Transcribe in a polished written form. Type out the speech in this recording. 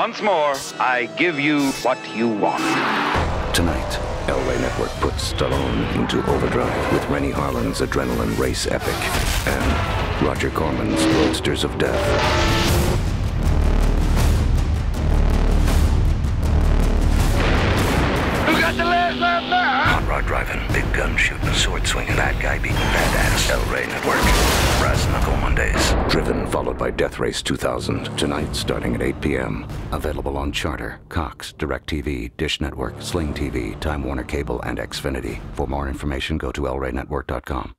Once more, I give you what you want. Tonight, El Rey Network puts Stallone into overdrive with Rennie Harlan's Adrenaline Race Epic and Roger Corman's Roadsters of Death. Hot rod driving, big gun shooting, sword swinging, bad guy beating, badass. El Rey Network. Brass Knuckle Mondays. Driven, followed by Death Race 2000. Tonight, starting at 8 p.m. Available on Charter, Cox, DirecTV, Dish Network, Sling TV, Time Warner Cable, and Xfinity. For more information, go to elraynetwork.com.